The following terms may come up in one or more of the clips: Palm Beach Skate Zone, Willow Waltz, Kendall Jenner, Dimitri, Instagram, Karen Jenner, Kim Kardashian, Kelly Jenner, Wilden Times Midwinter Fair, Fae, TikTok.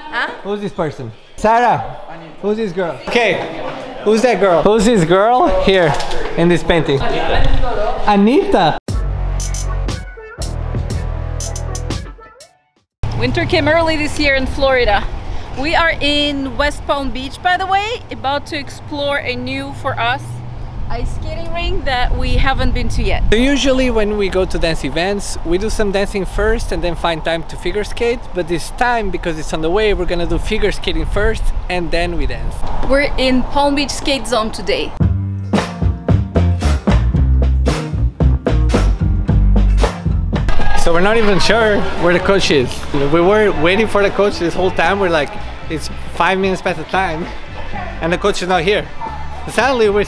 Huh? Who's this person? Sarah! Who's this girl? Okay, who's that girl? Who's this girl here in this painting? Anita! Winter came early this year in Florida. We are in West Palm Beach, by the way, about to explore a new, for us, ice skating rink that we haven't been to yet. So usually when we go to dance events, we do some dancing first and then find time to figure skate. But this time, because it's on the way, we're gonna do figure skating first and then we dance. We're in Palm Beach Skate Zone today. So we're not even sure where the coach is. We were waiting for the coach this whole time. We're like, it's 5 minutes past the time and the coach is not here. Suddenly we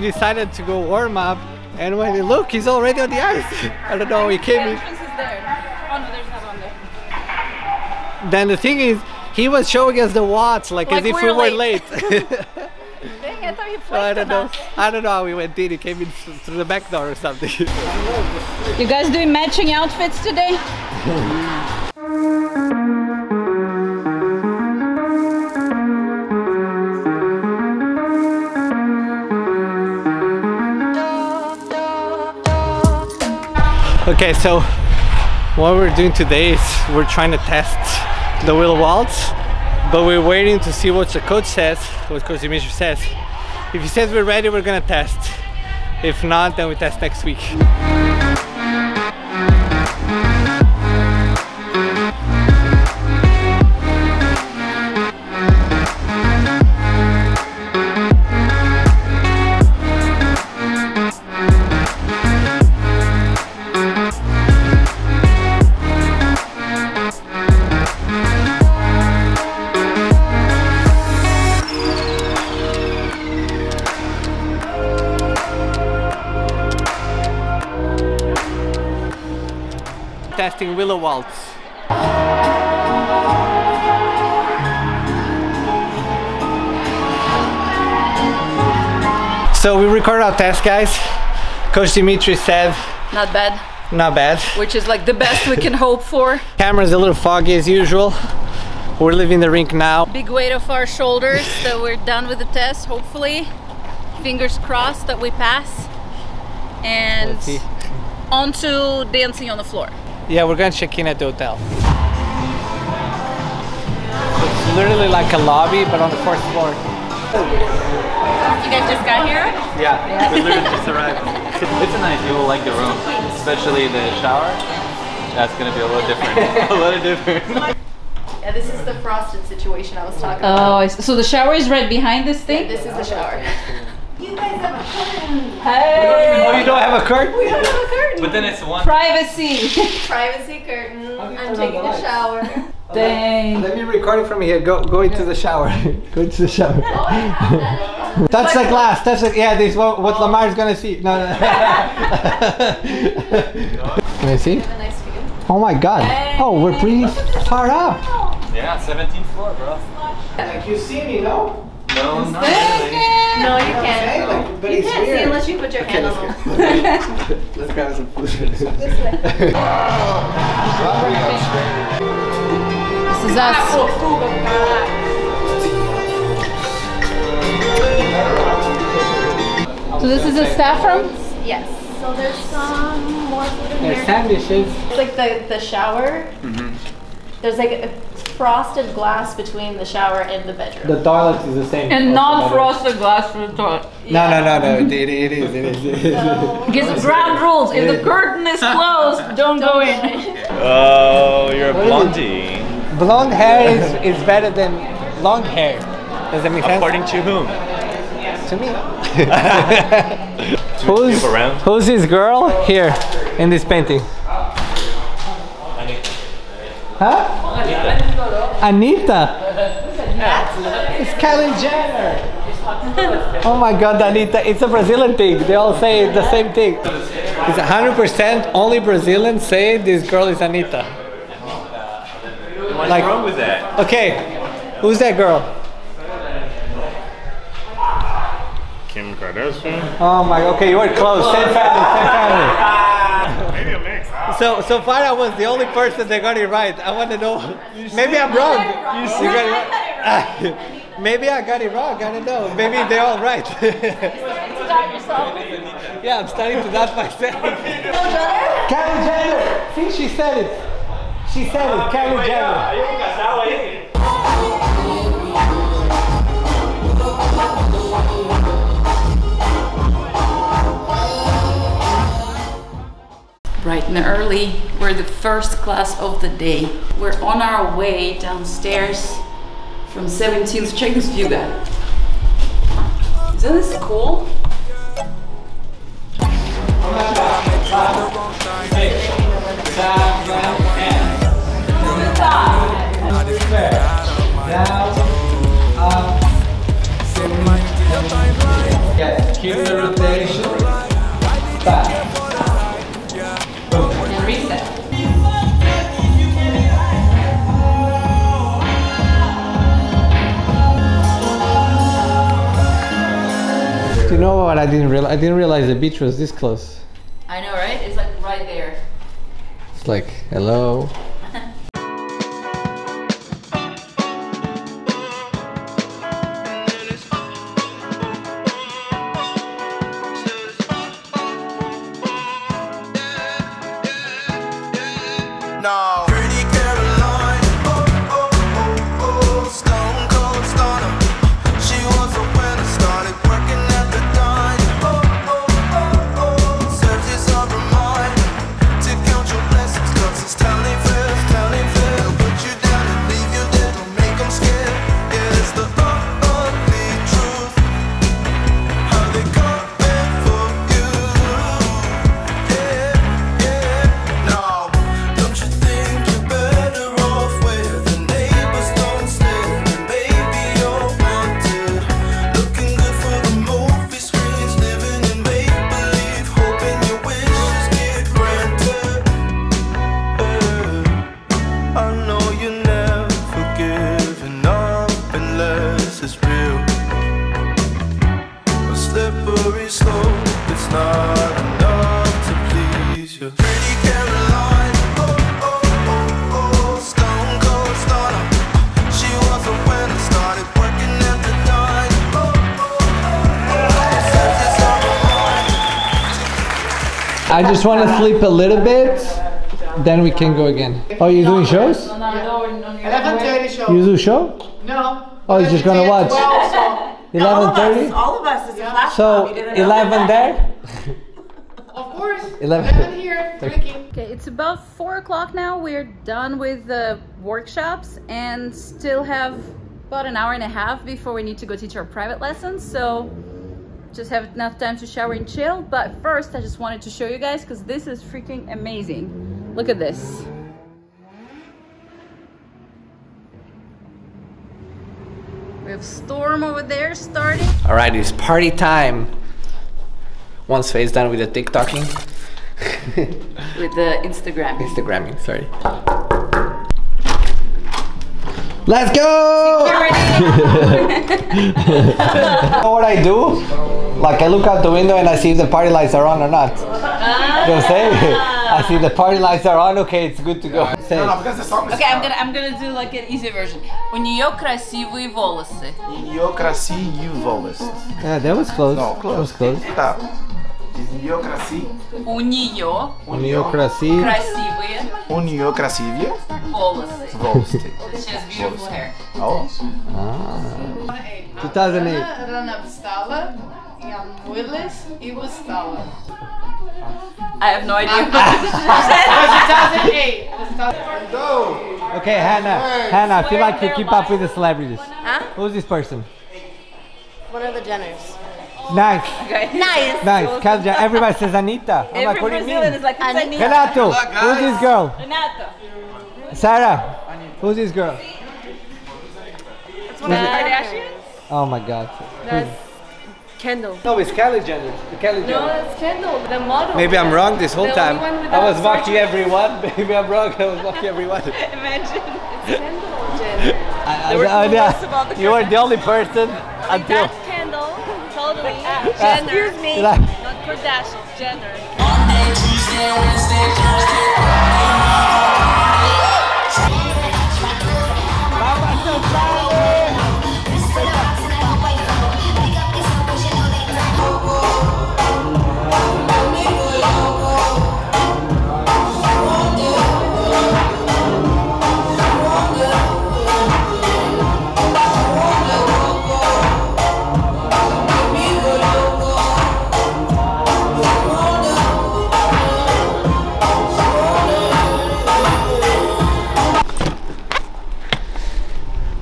decided to go warm up, and when we look, he's already on the ice. I don't know, he came in. Then the thing is, he was showing us the watch, like as if we were late. Dang, I thought he played I don't know how we went in. He came in through the back door or something. You guys doing matching outfits today? Okay, so what we're doing today is we're trying to test the Willow Waltz, but we're waiting to see what the coach says, what Coach Dimitri says. If he says we're ready, we're gonna test. If not, then we test next week. Testing Willow Waltz. So we record our test, guys. Coach Dimitri said not bad. Not bad. Which is like the best we can hope for. Camera's a little foggy as usual. We're leaving the rink now. Big weight off our shoulders, so we're done with the test, hopefully. Fingers crossed that we pass. And on to dancing on the floor. Yeah, we're gonna check in at the hotel. It's literally like a lobby, but on the fourth floor. You guys just got here? Yeah, we literally just arrived. It's nice, you will like the room, especially the shower. That's gonna be a little different. A little different. Yeah, this is the frosted situation I was talking about. Oh, so the shower is right behind this thing? Yeah, this is the shower. You guys have a curtain! Hey! Oh, you don't have a curtain? We don't have a curtain! But then it's one... Privacy! Privacy curtain. I'm taking a shower. Dang! Let me record it from here. Go into the shower. Go into the shower. Touch the glass. Touch the... Yeah, this is what Lamar's gonna see. No. Can I see? Oh my god. Hey. Oh, we're pretty far up. Yeah, 17th floor, bro. Like you see me, no? No, not really. No, you can't. Like, but you can't see unless you put your hand on them. Let's grab some food. This way. This is us. So this is a staff room? Yes. So there's some more food in here. There's sandwiches. It's like the shower. There's like a frosted glass between the shower and the bedroom. The toilet is the same. And not frosted glass for the toilet. Yeah. No. It is. No. Because ground rules. If the curtain is closed, don't go in. Oh, you're a blondie. Blonde hair is better than long hair. Does that make sense? According to whom? To me. Who's this girl here in this painting? Huh? Anita? It's Karen Jenner! Oh my god, Anita, it's a Brazilian thing. They all say the same thing. It's 100% only Brazilians say this girl is Anita. What's wrong with that? Okay, who's that girl? Kim Kardashian. Oh my, okay, you were close. Same family. Maybe a mix. So far I was the only person that got it right. I want to know. Maybe I'm wrong. Maybe I got it wrong. I don't know. Maybe they're all right. You're starting to doubt yourself. Yeah, I'm starting to doubt myself. Karen Jenner. See, she said it. She said it. Karen Jenner. Bright and early, we're the first class of the day. We're on our way downstairs from 17th. Check this view, guys. Isn't this cool? Yes, keep the rotation. Back. And reset. Do you know what I didn't realize? I didn't realize the beach was this close. I know, right? It's like right there. It's like, hello. I just want to sleep a little bit, then we can go again. Oh, you're doing shows? 11:30 show. You do show? No. Oh, you're just going to watch? 11:30? All of us. Yeah. So, 11 there? Of course. 11 here. Okay, it's about 4 o'clock now. We're done with the workshops and still have about an hour and a half before we need to go teach our private lessons. So, just have enough time to shower and chill, but first I just wanted to show you guys because this is freaking amazing. Look at this. We have storm over there starting. All right, it's party time. Once Fae's done with the TikToking. With the Instagramming, sorry. Let's go! You know what I do? Like, I look out the window and I see if the party lights are on or not. You know what I'm saying? I see the party lights are on, okay, it's good to go. Say. No, because the song is okay, I'm gonna do like an easy version. У неё красивые волосы. У неё красивые волосы. Yeah, that was close. No, close. That was close. Yeah. У неё красивые волосы. She has beautiful hair. Oh. Ah. 2008. I have no idea what she said. Okay, Hannah, I feel like you keep up with the celebrities. Huh? Who's this person? One of the Jenners. Nice. Okay. Nice. Nice. Nice. Everybody says Anita. I'm like, what do you mean? Is like, Anita. Renato. Who's this girl? Renato. Sarah. Who's this girl? It's one of the Kardashians. Oh my God. That's Kendall. No, it's Kelly Jenner. No, it's Kendall, the model. Maybe I'm wrong this whole time. I was mocking everyone. Maybe I'm wrong. I was mocking everyone. Imagine. It's Kendall Jenner. You were the only person until. Excuse me, not Kardashian, Jenner.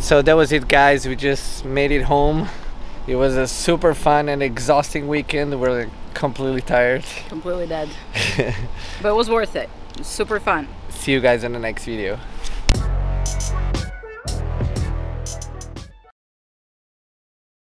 So that was it, guys. We just made it home. It was a super fun and exhausting weekend. We're like, completely tired. Completely dead. But it was worth it. Super fun. See you guys in the next video.